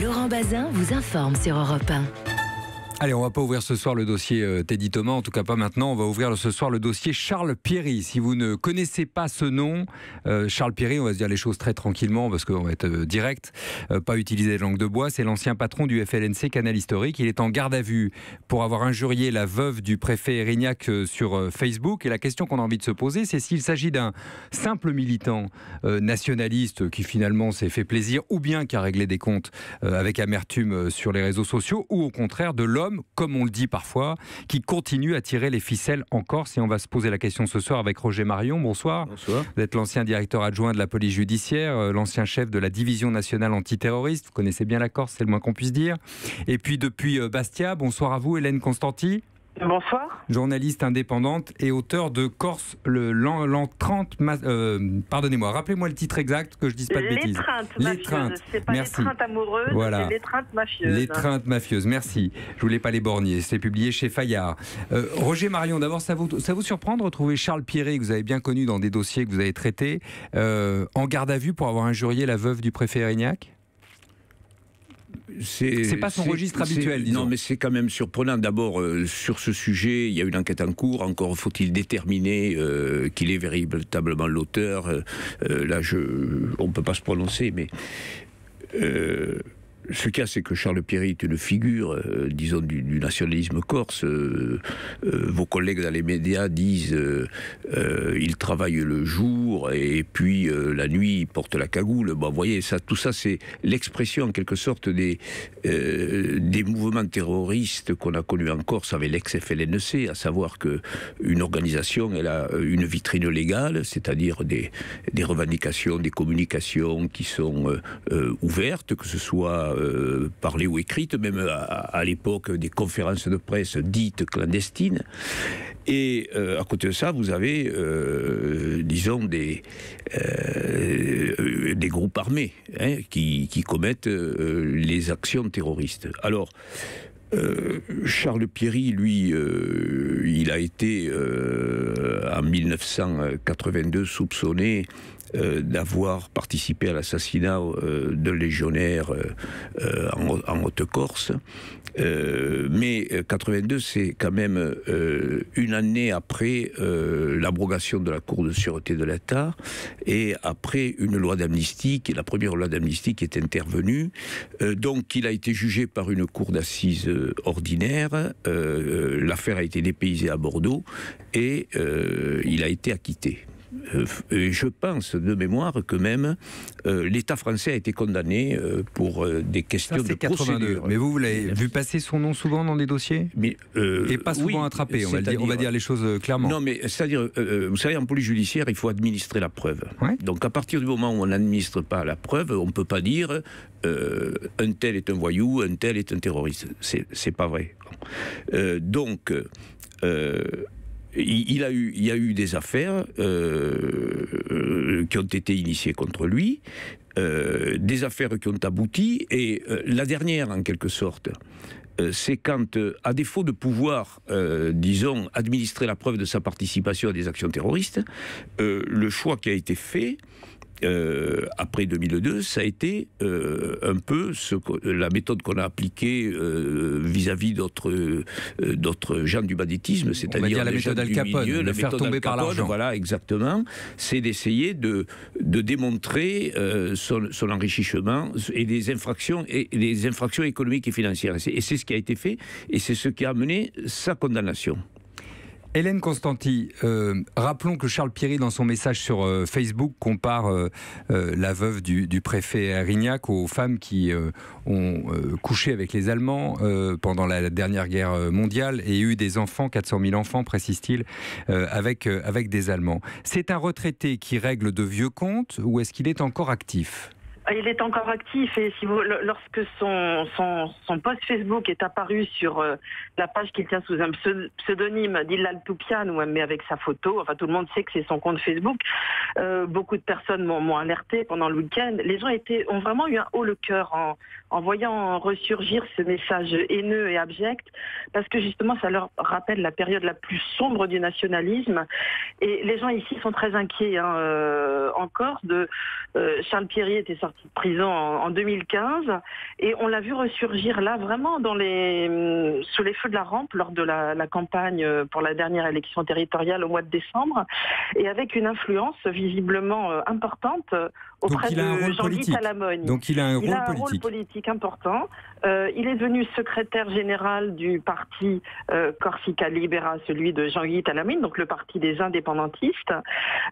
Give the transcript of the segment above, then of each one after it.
Laurent Bazin vous informe sur Europe 1. Allez, on ne va pas ouvrir ce soir le dossier Teddy Thomas, en tout cas pas maintenant. On va ouvrir ce soir le dossier Charles Pieri. Si vous ne connaissez pas ce nom, Charles Pieri, on va se dire les choses très tranquillement parce qu'on va être direct, pas utiliser de langue de bois. C'est l'ancien patron du FLNC Canal Historique. Il est en garde à vue pour avoir injurié la veuve du préfet Erignac sur Facebook. Et la question qu'on a envie de se poser, c'est s'il s'agit d'un simple militant nationaliste qui finalement s'est fait plaisir ou bien qui a réglé des comptes avec amertume sur les réseaux sociaux, ou au contraire de l'homme, comme on le dit parfois, qui continue à tirer les ficelles en Corse. Et on va se poser la question ce soir avec Roger Marion. Bonsoir. Bonsoir. Vous êtes l'ancien directeur adjoint de la police judiciaire, l'ancien chef de la division nationale antiterroriste. Vous connaissez bien la Corse, c'est le moins qu'on puisse dire. Et puis depuis Bastia, bonsoir à vous Hélène Constantini. Bonsoir. Journaliste indépendante et auteur de Corse l'an 30. Pardonnez-moi, rappelez-moi le titre exact, que je ne dise pas de bêtises. L'étreinte mafieuse. C'est pas l'étreinte amoureuse, voilà. C'est l'étreinte mafieuse. L'étreinte mafieuse, merci. Je ne voulais pas l'éborgner. C'est publié chez Fayard. Roger Marion, d'abord, ça vous surprend de retrouver Charles Pieri, que vous avez bien connu dans des dossiers que vous avez traités, en garde à vue pour avoir injurié la veuve du préfet Erignac? C'est pas son registre habituel, disons. Non, mais c'est quand même surprenant. D'abord, sur ce sujet, il y a une enquête en cours. Encore faut-il déterminer qu'il est véritablement l'auteur. Là, on ne peut pas se prononcer, mais... Ce cas, c'est que Charles Pieri est une figure, disons, du nationalisme corse. Vos collègues dans les médias disent il travaille le jour et puis la nuit, il porte la cagoule. Bon, vous voyez, ça, tout ça, c'est l'expression, en quelque sorte, des mouvements terroristes qu'on a connus en Corse avec l'ex-FLNC, à savoir qu'une organisation, elle a une vitrine légale, c'est-à-dire des revendications, des communications qui sont ouvertes, que ce soit... parlée ou écrite, même à l'époque des conférences de presse dites clandestines. Et à côté de ça, vous avez, disons, des groupes armés hein, qui commettent les actions terroristes. Alors, Charles Pieri, lui, il a été en 1982 soupçonné d'avoir participé à l'assassinat de légionnaires en Haute-Corse. Mais 82, c'est quand même une année après l'abrogation de la Cour de sûreté de l'État et après une loi d'amnistie, qui est la première loi d'amnistie qui est intervenue. Donc il a été jugé par une cour d'assises ordinaire. L'affaire a été dépaysée à Bordeaux et il a été acquitté. Je pense de mémoire que même l'État français a été condamné pour des questions de procédure. Mais vous l'avez vu passer son nom souvent dans des dossiers, mais et pas souvent oui, attrapé, on va dire les choses clairement. Non, mais c'est-à-dire, vous savez, en police judiciaire, il faut administrer la preuve. Ouais. Donc à partir du moment où on n'administre pas la preuve, on ne peut pas dire un tel est un voyou, un tel est un terroriste. C'est pas vrai. Donc... Il y a eu des affaires qui ont été initiées contre lui, des affaires qui ont abouti, et la dernière, en quelque sorte, c'est quand, à défaut de pouvoir, disons, administrer la preuve de sa participation à des actions terroristes, le choix qui a été fait, après 2002, ça a été un peu la méthode qu'on a appliquée vis-à-vis d'autres gens du banditisme, c'est-à-dire la méthode Al Capone, la faire tomber par l'argent. Voilà, exactement. C'est d'essayer de démontrer son enrichissement et des infractions économiques et financières. Et c'est ce qui a été fait, et c'est ce qui a amené sa condamnation. Hélène Constantini, rappelons que Charles Pieri, dans son message sur Facebook, compare la veuve du préfet Erignac aux femmes qui ont couché avec les Allemands pendant la dernière guerre mondiale et eu des enfants, 400 000 enfants, précise-t-il, avec des Allemands. C'est un retraité qui règle de vieux comptes ou est-ce qu'il est encore actif ? Il est encore actif et si vous, lorsque son post Facebook est apparu sur la page qu'il tient sous un pseudonyme d'Ilal Toupian, mais avec sa photo, enfin tout le monde sait que c'est son compte Facebook, beaucoup de personnes m'ont alerté pendant le week-end. Les gens ont vraiment eu un haut le cœur en voyant ressurgir ce message haineux et abject, parce que justement ça leur rappelle la période la plus sombre du nationalisme. Et les gens ici sont très inquiets hein, en Corse. Charles Pieri était sorti sorti de prison en 2015 et on l'a vu ressurgir là vraiment dans les, sous les feux de la rampe lors de la campagne pour la dernière élection territoriale au mois de décembre et avec une influence visiblement importante auprès de Jean-Guy Talamagne. Donc il a un rôle politique important. Il est devenu secrétaire général du parti Corsica Libera, celui de Jean-Guy Talamagne, donc le parti des indépendantistes.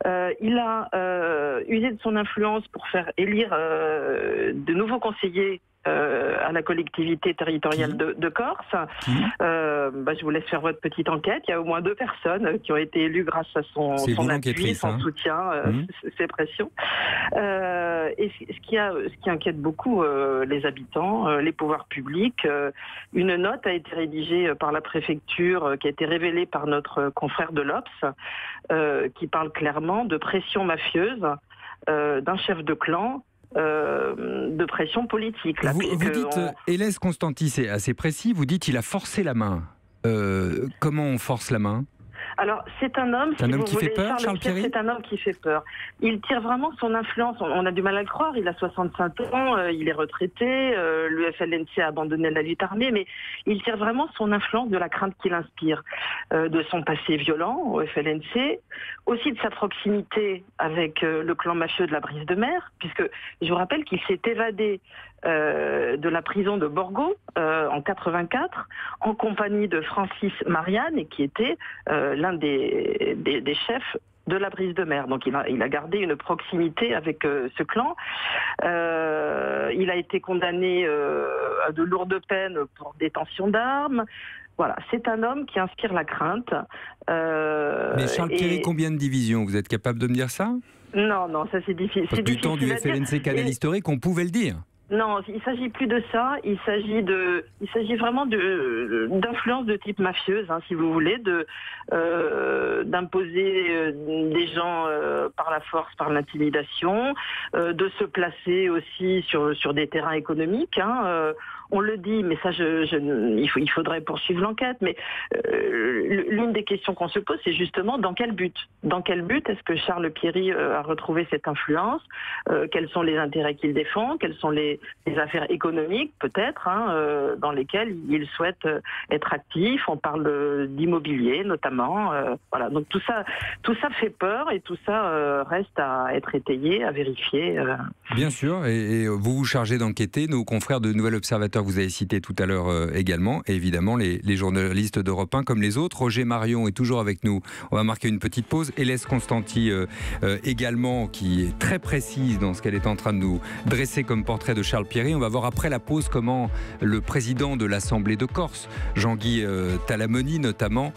Il a usé de son influence pour faire élire de nouveaux conseillers à la collectivité territoriale de Corse. Je vous laisse faire votre petite enquête. Il y a au moins 2 personnes qui ont été élues grâce à son appui, son soutien, ses pressions. Et ce qui inquiète beaucoup les habitants, les pouvoirs publics, une note a été rédigée par la préfecture, qui a été révélée par notre confrère de l'Obs, qui parle clairement de pression mafieuse d'un chef de clan, de pression politique. Là, vous dites, Hélène Constantini, c'est assez précis, vous dites il a forcé la main. Comment on force la main ? Alors, c'est un homme qui fait peur. Il tire vraiment son influence. On a du mal à le croire. Il a 65 ans, il est retraité, le FLNC a abandonné la lutte armée, mais il tire vraiment son influence de la crainte qu'il inspire, de son passé violent au FLNC, aussi de sa proximité avec le clan mafieux de la Brise de Mer, puisque je vous rappelle qu'il s'est évadé de la prison de Borgo en 84 en compagnie de Francis Marianne, qui était l'un des chefs de la Brise de Mer. Donc il a gardé une proximité avec ce clan. Il a été condamné à de lourdes peines pour détention d'armes. Voilà, c'est un homme qui inspire la crainte. Mais Charles Pieri, combien de divisions? Vous êtes capable de me dire ça? Non, ça c'est difficile. Parce que du temps du FLNC Canal Historique, on pouvait le dire. Non, il ne s'agit plus de ça, il s'agit vraiment d'influence de type mafieuse, si vous voulez, d'imposer des gens par la force, par l'intimidation, de se placer aussi sur des terrains économiques. On le dit, mais ça, il faudrait poursuivre l'enquête. Mais l'une des questions qu'on se pose, c'est justement dans quel but? Dans quel but est-ce que Charles Pieri a retrouvé cette influence? Quels sont les intérêts qu'il défend? Quelles sont les affaires économiques, peut-être, dans lesquelles il souhaite être actif? On parle d'immobilier, notamment. Voilà. Donc tout ça fait peur et tout ça reste à être étayé, à vérifier. Bien sûr. Et vous vous chargez d'enquêter. Nos confrères de Nouvel Observateur vous avez cité tout à l'heure également, et évidemment les journalistes d'Europe 1 comme les autres. Roger Marion est toujours avec nous. On va marquer une petite pause. Hélène Constantini également, qui est très précise dans ce qu'elle est en train de nous dresser comme portrait de Charles Pieri. On va voir après la pause comment le président de l'Assemblée de Corse, Jean-Guy Talamagne notamment,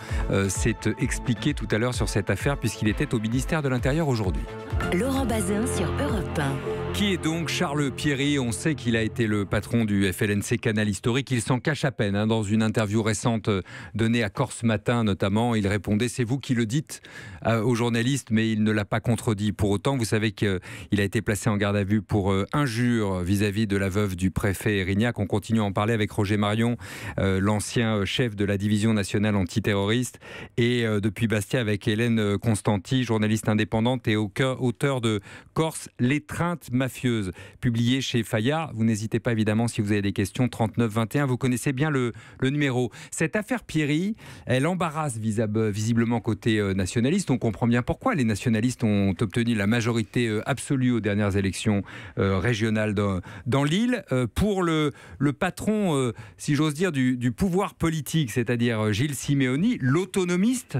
s'est expliqué tout à l'heure sur cette affaire puisqu'il était au ministère de l'Intérieur aujourd'hui. Laurent Bazin sur Europe 1. Qui est donc Charles Pieri? On sait qu'il a été le patron du FLNC Canal Historique. Il s'en cache à peine. Dans une interview récente donnée à Corse Matin notamment, il répondait « C'est vous qui le dites » aux journalistes, mais il ne l'a pas contredit. Pour autant, vous savez qu'il a été placé en garde à vue pour injure vis-à-vis de la veuve du préfet Erignac. On continue à en parler avec Roger Marion, l'ancien chef de la division nationale antiterroriste, et depuis Bastia avec Hélène Constantini, journaliste indépendante et auteur de Corse, l'étreinte mafieuse, publié chez Fayard. Vous n'hésitez pas évidemment si vous avez des questions, 39 21, vous connaissez bien le numéro. Cette affaire Pieri, elle embarrasse visiblement côté nationaliste. On comprend bien pourquoi. Les nationalistes ont obtenu la majorité absolue aux dernières élections régionales dans l'île. Pour le patron, si j'ose dire, du pouvoir politique, c'est-à-dire Gilles Simeoni, l'autonomiste,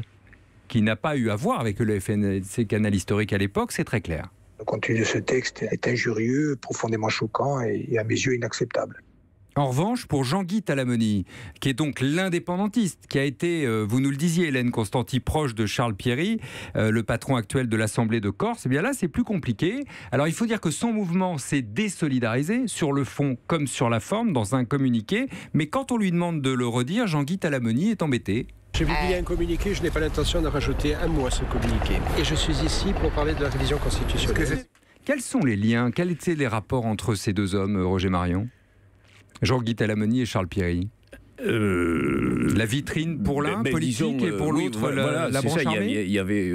qui n'a pas eu à voir avec le FNC Canal Historique à l'époque, c'est très clair. Le contenu de ce texte est injurieux, profondément choquant et à mes yeux inacceptable. En revanche, pour Jean-Guy Talamagne, qui est donc l'indépendantiste, qui a été, vous nous le disiez Hélène Constantini, proche de Charles Pieri, le patron actuel de l'Assemblée de Corse, eh bien là c'est plus compliqué. Alors il faut dire que son mouvement s'est désolidarisé, sur le fond comme sur la forme, dans un communiqué, mais quand on lui demande de le redire, Jean-Guy Talamagne est embêté. J'ai publié un communiqué, je n'ai pas l'intention de rajouter un mot à ce communiqué. Et je suis ici pour parler de la révision constitutionnelle. Quels sont les liens, quels étaient les rapports entre ces deux hommes, Roger Marion ? Jean-Guy Talamagne et Charles Pieri. La vitrine pour l'un, politique, disons, et pour l'autre, oui, voilà, la branche armée. Il y avait,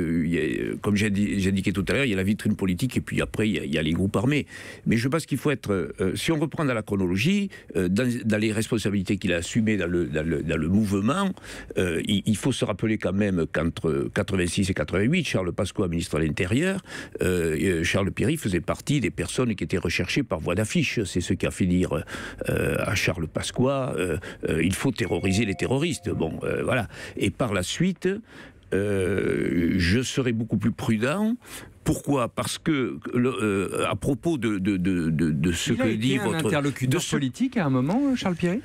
comme j'ai indiqué tout à l'heure, il y a la vitrine politique et puis après il y a les groupes armés. Mais je pense qu'il faut être, si on reprend dans la chronologie, dans les responsabilités qu'il a assumées dans le mouvement, il faut se rappeler quand même qu'entre 86 et 88, Charles Pasqua, ministre de l'Intérieur, Charles Pieri faisait partie des personnes qui étaient recherchées par voie d'affiche. C'est ce qui a fait dire à Charles Pasqua, il faut terroriser les terroristes. Bon, voilà. Et par la suite, je serai beaucoup plus prudent. Pourquoi? Parce que, à propos de ce que dit votre... Il a été un interlocuteur politique à un moment, Charles Pieri?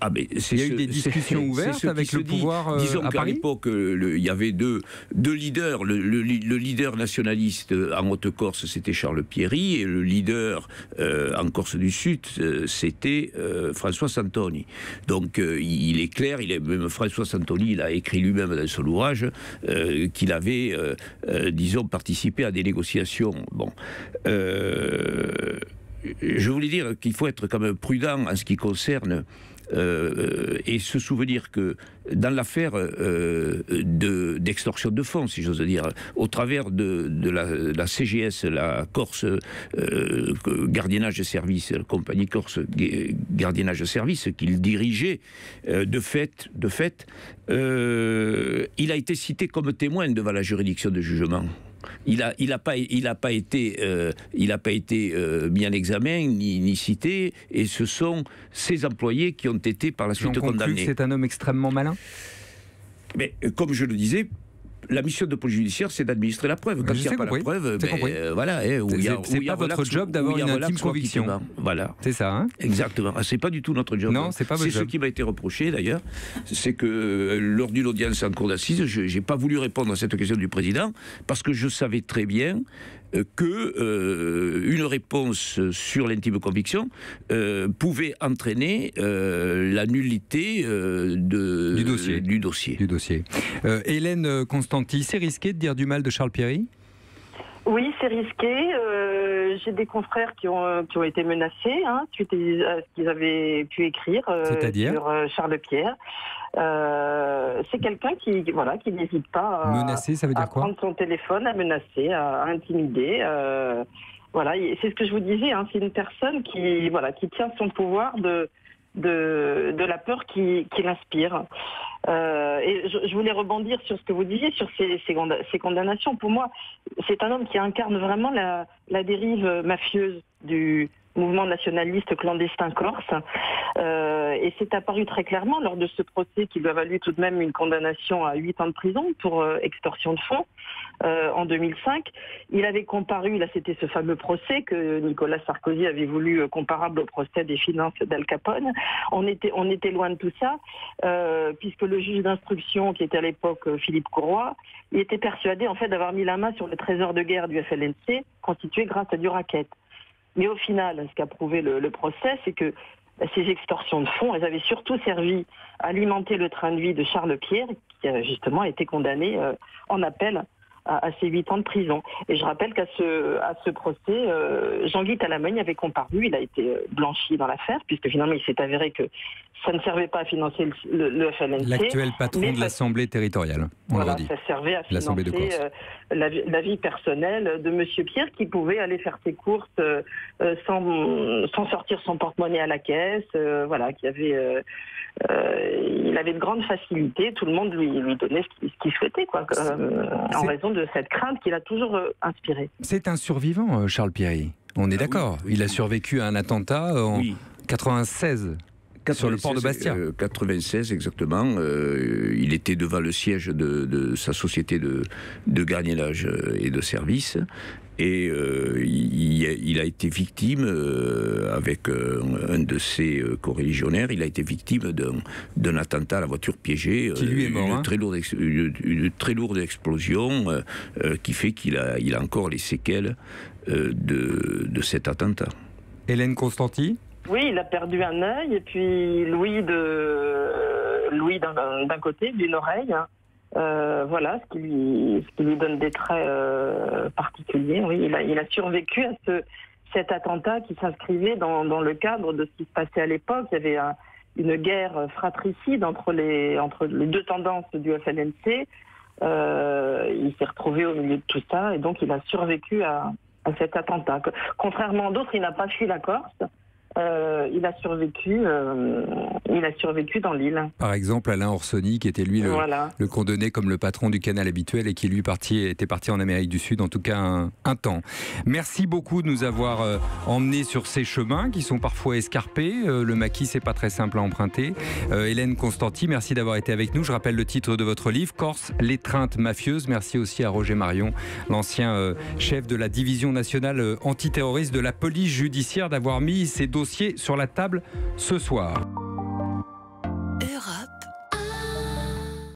Ah ben, il y a eu des discussions ouvertes avec le pouvoir. Disons qu'à l'époque, il y avait deux leaders. Le leader nationaliste en Haute-Corse, c'était Charles Pieri, et le leader en Corse du Sud, c'était François Santoni. Donc il est clair, même François Santoni, il a écrit lui-même dans son ouvrage qu'il avait, disons, participé à des négociations. Bon. Je voulais dire qu'il faut être quand même prudent en ce qui concerne. Et se souvenir que dans l'affaire d'extorsion de fonds, si j'ose dire, au travers de la CGS, la Corse Gardiennage de Service, la compagnie Corse Gardiennage de Service qu'il dirigeait, de fait, il a été cité comme témoin devant la juridiction de jugement. Il n'a pas été mis en examen ni cité, et ce sont ses employés qui ont été par la suite condamnés. C'est un homme extrêmement malin. Mais comme je le disais, la mission de police judiciaire, c'est d'administrer la preuve. Quand il n'y a pas la preuve, voilà. C'est pas votre job d'avoir une intime conviction. Voilà. C'est ça, hein ? Exactement. Ah, c'est pas du tout notre job. Non, c'est pas votre job. C'est ce qui m'a été reproché, d'ailleurs. C'est que, lors d'une audience en cour d'assises, j'ai pas voulu répondre à cette question du président, parce que je savais très bien que une réponse sur l'intime conviction pouvait entraîner la nullité du dossier. Hélène Constantini, c'est risqué de dire du mal de Charles Pieri? Oui, c'est risqué. J'ai des confrères qui ont été menacés, hein, suite à ce qu'ils avaient pu écrire sur Charles Pieri. C'est quelqu'un qui n'hésite pas à, menacer, ça veut dire à prendre son téléphone, à menacer, à intimider. Voilà, c'est ce que je vous disais. Hein, c'est une personne qui tient son pouvoir de la peur qui l'inspire. Et je voulais rebondir sur ce que vous disiez, sur ces condamnations. Pour moi, c'est un homme qui incarne vraiment la dérive mafieuse du mouvement nationaliste clandestin corse. Et c'est apparu très clairement lors de ce procès qui lui a valu tout de même une condamnation à 8 ans de prison pour extorsion de fonds en 2005. Il avait comparu, là c'était ce fameux procès que Nicolas Sarkozy avait voulu comparable au procès des finances d'Al Capone. On était loin de tout ça, puisque le juge d'instruction, qui était à l'époque Philippe Courroye, il était persuadé en fait d'avoir mis la main sur le trésor de guerre du FLNC, constitué grâce à du racket. Mais au final, ce qu'a prouvé le procès, c'est que ces extorsions de fonds, elles avaient surtout servi à alimenter le train de vie de Charles Pieri, qui a justement été condamné en appel à ses 8 ans de prison. Et je rappelle qu'à ce procès, Jean-Guy Talamagne avait comparu, il a été blanchi dans l'affaire, puisque finalement il s'est avéré que ça ne servait pas à financer le FLNC. L'actuel patron de l'Assemblée territoriale, on l'a dit. Ça servait à financer la vie personnelle de M. Pieri, qui pouvait aller faire ses courses sans sortir son porte-monnaie à la caisse, voilà, qui avait... il avait de grandes facilités, tout le monde lui donnait ce qu'il souhaitait, quoi, en raison de cette crainte qu'il a toujours inspirée. C'est un survivant, Charles Pieri, on est d'accord. Oui. Il a survécu à un attentat en 1996. Sur le port de Bastia. 96 exactement. Il était devant le siège de sa société de gardiennage et de service, et il a été victime avec un de ses corréligionnaires. Il a été victime d'un attentat à la voiture piégée, une très lourde explosion qui fait qu'il a encore les séquelles de cet attentat. Hélène Constantini. Oui, il a perdu un œil, et puis l'ouïe d'un côté, d'une oreille. Voilà, ce qui lui donne des traits particuliers. Oui, il a survécu à cet attentat qui s'inscrivait dans le cadre de ce qui se passait à l'époque. Il y avait une guerre fratricide entre les deux tendances du FLNC. Il s'est retrouvé au milieu de tout ça et donc il a survécu à cet attentat. Contrairement à d'autres, il n'a pas fui la Corse. Il a survécu dans l'île. Par exemple, Alain Orsoni, qui était lui le condamné comme le patron du canal habituel et qui lui était parti en Amérique du Sud, en tout cas un temps. Merci beaucoup de nous avoir emmenés sur ces chemins qui sont parfois escarpés. Le maquis, c'est pas très simple à emprunter. Hélène Constantini, merci d'avoir été avec nous. Je rappelle le titre de votre livre, Corse, l'étreinte mafieuse. Merci aussi à Roger Marion, l'ancien chef de la division nationale antiterroriste de la police judiciaire, d'avoir mis ses dossiers sur la table ce soir.